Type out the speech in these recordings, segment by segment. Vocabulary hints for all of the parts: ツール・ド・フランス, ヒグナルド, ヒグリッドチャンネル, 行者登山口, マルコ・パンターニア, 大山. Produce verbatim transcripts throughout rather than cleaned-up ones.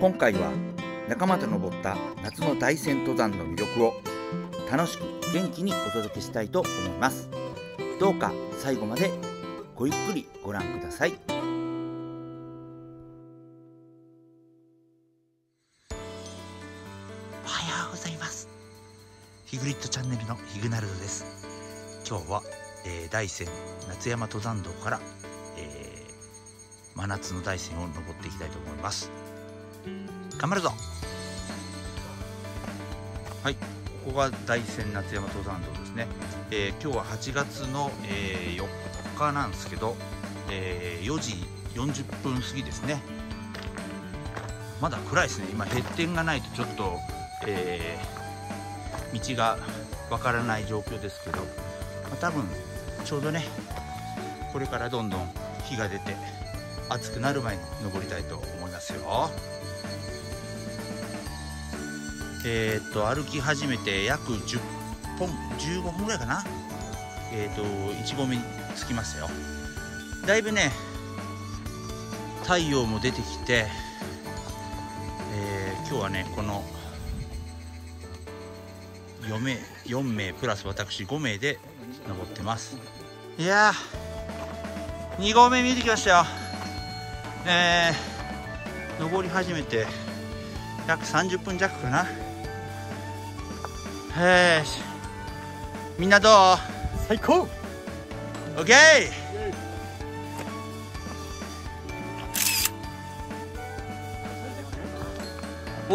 今回は仲間と登った夏の大山登山の魅力を楽しく元気にお届けしたいと思います。どうか最後までごゆっくりご覧ください。おはようございます。ヒグリッドチャンネルのヒグナルドです。今日は、えー、大山夏山登山道から、えー、真夏の大山を登っていきたいと思います。頑張るぞ。はい、ここが大山夏山登山道ですね、えー、今日ははちがつの、えー、よっかなんですけど、えー、よじよんじゅっぷん過ぎですね。まだ暗いですね。今閉店がないとちょっと、えー、道がわからない状況ですけど、まあ、多分ちょうどねこれからどんどん日が出て暑くなる前に登りたいと思いますよ。えっと歩き始めて約じゅっぷんじゅうごふんぐらいかな。えー、っといち合目に着きましたよ。だいぶね太陽も出てきて、えー、今日はねこのよんめいプラス私ごめいで登ってます。いやーに合目見えてきましたよ。えー、登り始めて約さんじゅっぷん弱かな。へえ、みんなどう？最高。オッケー。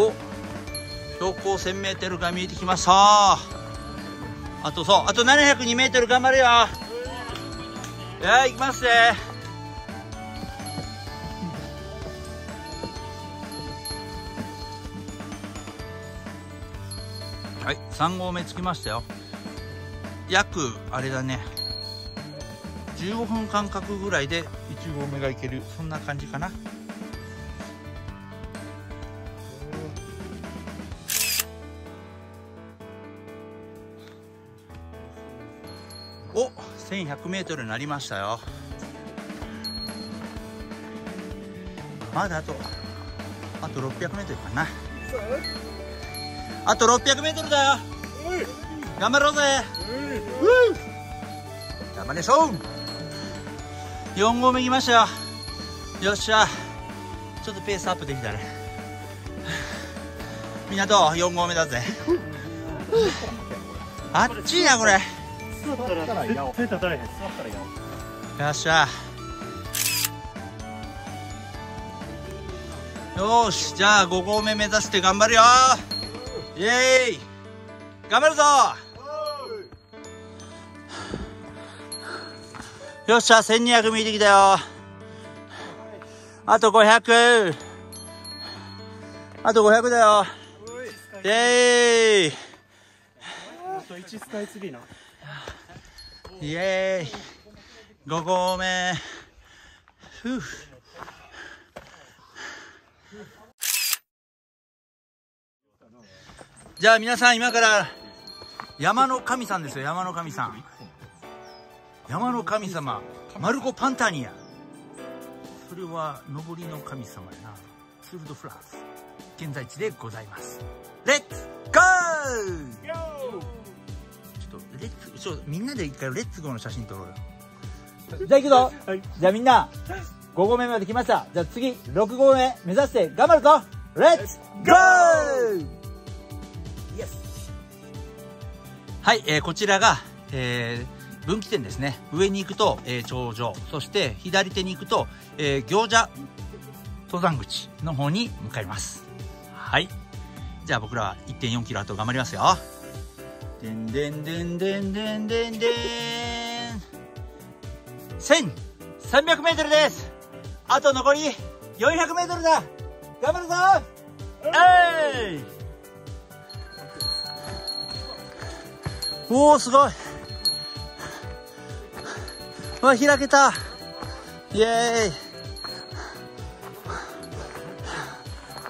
お、標高 せんメートル が見えてきました。あとそう、あと ななひゃくにメートル 頑張れよ。いや、行きますね。はい、さん合目着きましたよ。約あれだねじゅうごふんかん隔ぐらいでいち合目がいける、そんな感じかな。おっ せんひゃくメートル になりましたよ。まだあとあと ろっぴゃくメートル かな。あと ろっぴゃくメートル だよ。頑張ろうぜ。頑張れしょ。よん合目行きましたよ。よっしゃ、ちょっとペースアップできたね。みんなどう？ よん 合目だぜ。あっちいなこれ。よっしゃ、よし、じゃあご合目目指して頑張るよ。イエーイ、頑張るぞ。よっしゃ、せんにひゃく見えてきたよ。あとごひゃく、あとごひゃくだよ。イエーイ、あといちスカイツリーな。イエーイ、ご合目。ふう、じゃあ皆さん今から山の神さんですよ。山の神さん、山の神様マルコ・パンターニア、それは登りの神様やな。ツール・ド・フランス現在地でございます。レッツゴー。ちょっとレッツ、ちょみんなで一回レッツゴーの写真撮ろうよ。じゃあ行くぞ、はい、じゃあみんなご合目まで来ました。じゃあ次ろく合目目指して頑張るぞ。レッツゴー。はい、えー、こちらが、えー、分岐点ですね。上に行くと、えー、頂上、そして左手に行くと、えー、行者登山口の方に向かいます。はい、じゃあ僕らは いってんよんキロあと頑張りますよ。でんでんでんでんでんでんでん せんさんびゃくメートル です。あと残り よんひゃくメートル だ。頑張るぞ。えい、おーすごい、わ、開けた。イエ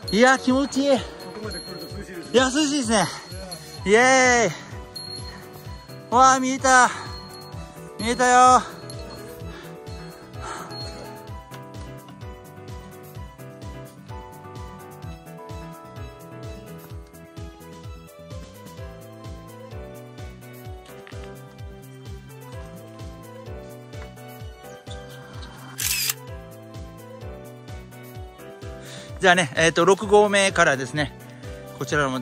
ーイ。いやー気持ちいい。いや涼しいですね。イエーイ。わー見えた、見えたよ。じゃあね、えー、とろく合目からですね、こちらの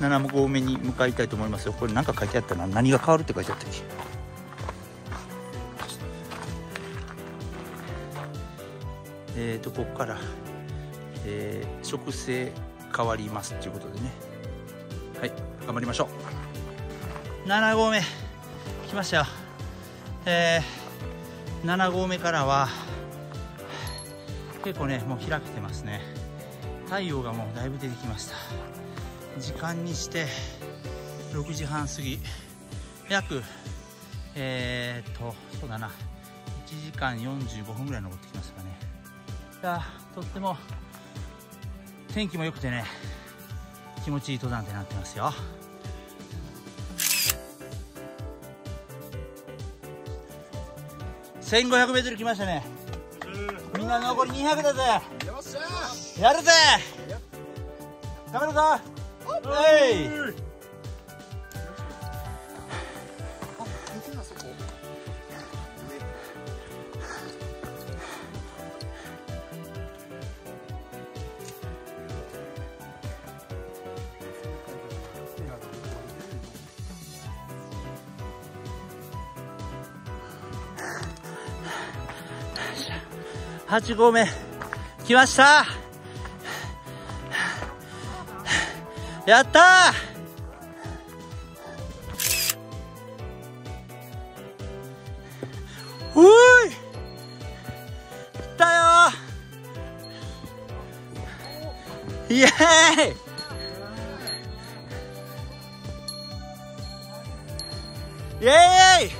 なな合目に向かいたいと思いますよ。これ何か書いてあったな、何が変わるって書いてあったっけ。えーとここから、えー、植生変わりますということでね、はい、頑張りましょう。なな合目来ましたよ。えー、なな合目からは結構ね、もう開けてますね。太陽がもうだいぶ出てきました。時間にしてろくじはん過ぎ、約えー、っとそうだな、いちじかんよんじゅうごふんぐらい登ってきましたかね。いや、とっても天気も良くてね、気持ちいい登山ってなってますよ。せんごひゃくメートル来ましたね。みんな残りにひゃくだぜ。やるぜ。頑張るぞ。はい。はち合目来ました。やったー。うーい来たよー。イエーイ。イエーイ。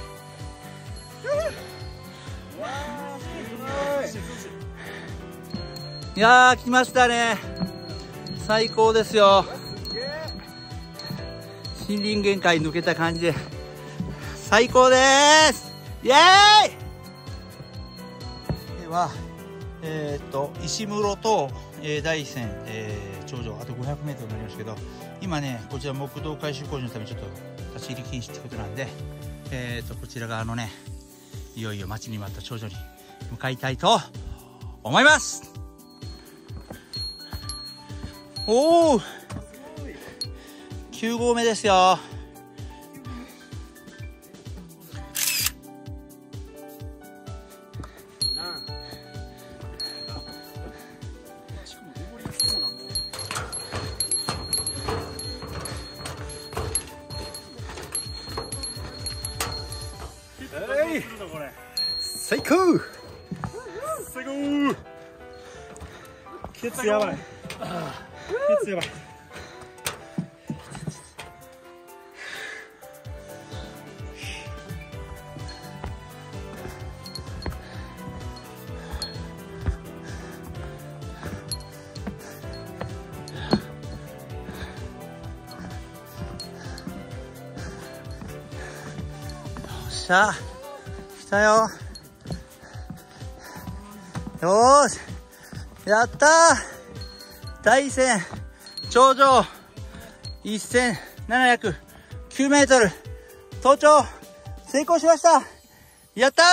いやー、来ましたね。最高ですよ。森林限界抜けた感じで最高でーす。イエーイ。では、えー、っと石室と、えー、大山、えー、頂上あと ごひゃくメートル になりますけど、今ねこちら木道改修工事のためちょっと立ち入り禁止ってことなんで、えー、っとこちら側のね、いよいよ待ちに待った頂上に向かいたいと思います。おお、きゅう合目ですよ。最高。最高。ケツやばい。ケツやばい。よっしゃ、来たよ。よーし、やったー。大山頂上 いっせんななひゃくきゅうメートル 登頂成功しました。やったー。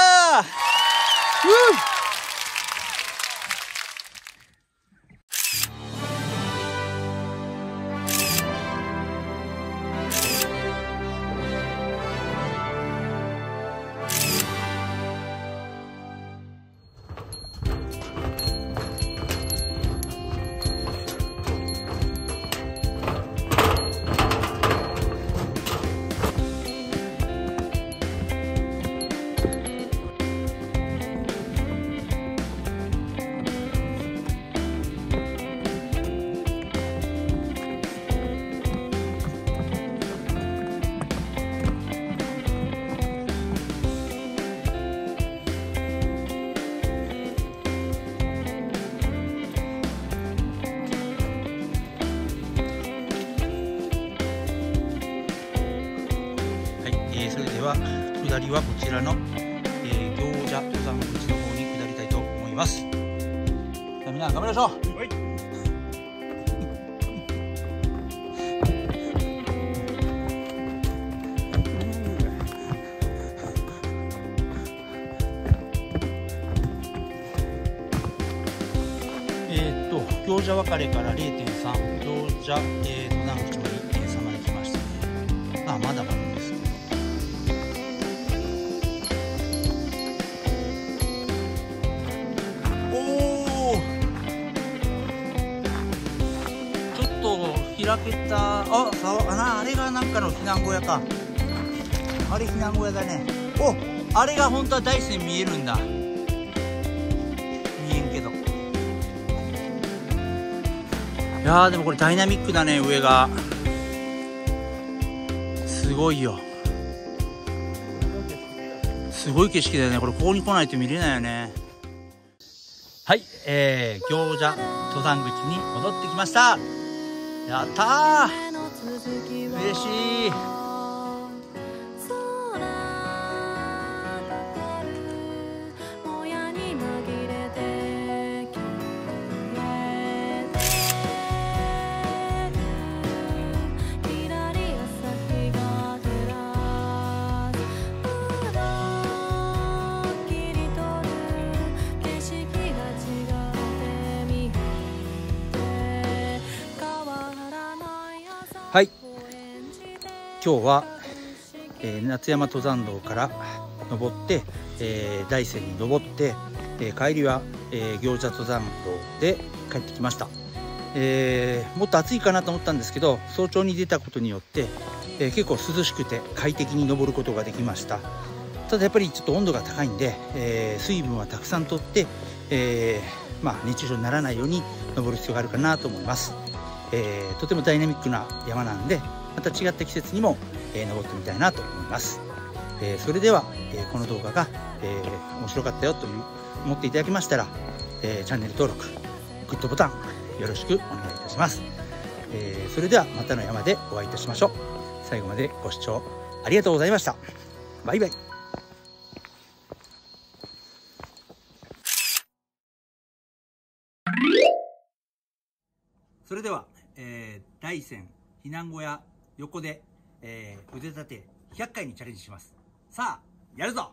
下りはこちらの、えー、行者登山口の方に下りたいと思います。みんな頑張りましょう。はい。えーっと不況者別れから れいてんさん、不況者、えー、と何兆 いってんさん まで来ましたね。まあまだまだですけど、おおちょっと開けた。ああな、あれがなんかの避難小屋か。あれ避難小屋だね。おあれが本当は大山見えるんだ。いやーでもこれダイナミックだね。上がすごいよ、すごい景色だよねこれ。ここに来ないと見れないよね。はい、えー、行者登山口に戻ってきました。やったー、嬉しい。はい、今日は、えー、夏山登山道から登って、えー、大山に登って、えー、帰りは、えー、行者登山道で帰ってきました、えー、もっと暑いかなと思ったんですけど、早朝に出たことによって、えー、結構涼しくて快適に登ることができました。ただやっぱりちょっと温度が高いんで、えー、水分はたくさんとって、えーまあ、熱中症にならないように登る必要があるかなと思います。えー、とてもダイナミックな山なんで、また違った季節にも、えー、登ってみたいなと思います。えー、それでは、えー、この動画が、えー、面白かったよという思っていただけましたら、えー、チャンネル登録、グッドボタンよろしくお願いいたします。えー、それではまたの山でお会いいたしましょう。最後までご視聴ありがとうございました。バイバイ。それでは、えー、大山避難小屋横で、えー、腕立てひゃっかいにチャレンジします。さあ、やるぞ。